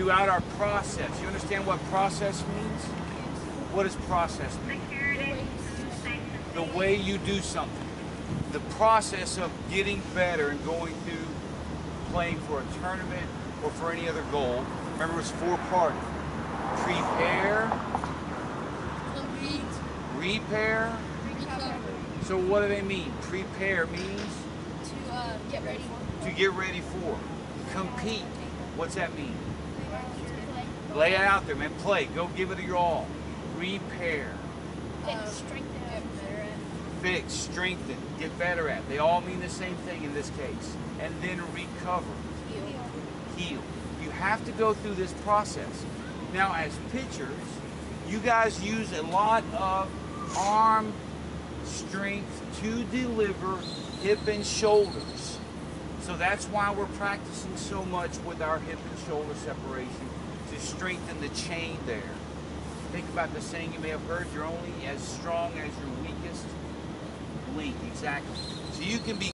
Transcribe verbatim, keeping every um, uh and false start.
throughout our process. You understand what process means? What does process mean? The way you do something. The process of getting better and going through playing for a tournament or for any other goal. Remember, it's four parts. Prepare, repair. So what do they mean? Prepare means? To uh, get ready for. To get ready for. Compete. What's that mean? Lay it out there, man. Play. Go give it your all. Repair. Fix, strengthen, get better at. Fix, strengthen, get better at. They all mean the same thing in this case. And then recover. Heal. Heal. You have to go through this process. Now, as pitchers, you guys use a lot of arm strength to deliver hip and shoulders. So that's why we're practicing so much with our hip and shoulder separation, to strengthen the chain there. Think about the saying you may have heard, you're only as strong as your weakest link. Exactly. So you can be